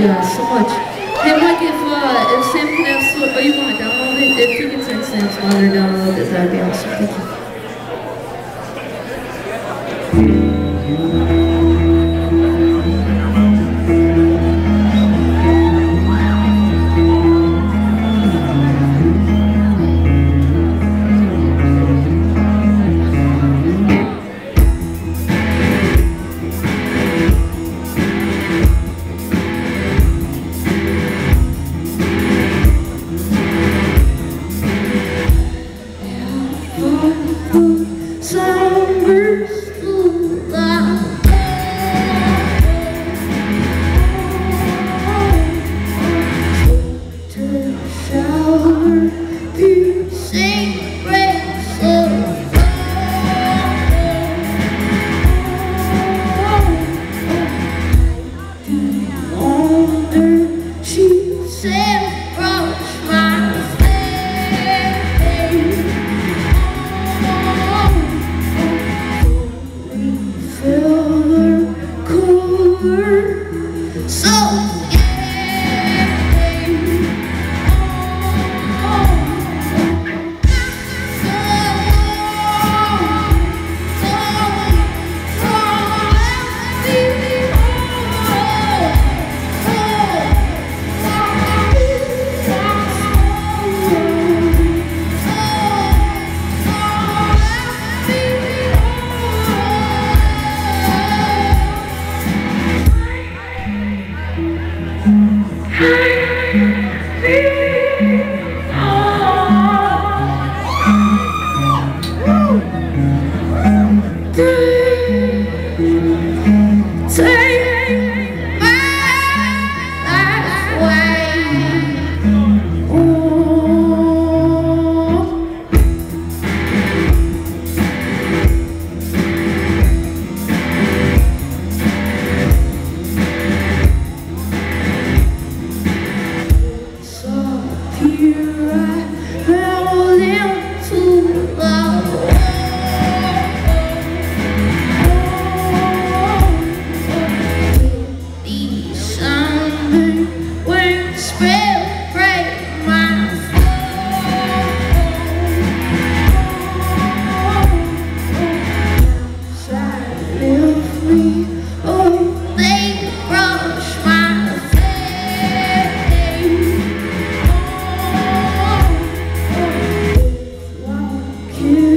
you guys so much. Hey, Mike, if Sam can have Slip, oh, you want to download it? If you can send Sam's mother to download it, that would be awesome. Thank you.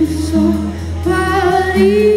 Somebody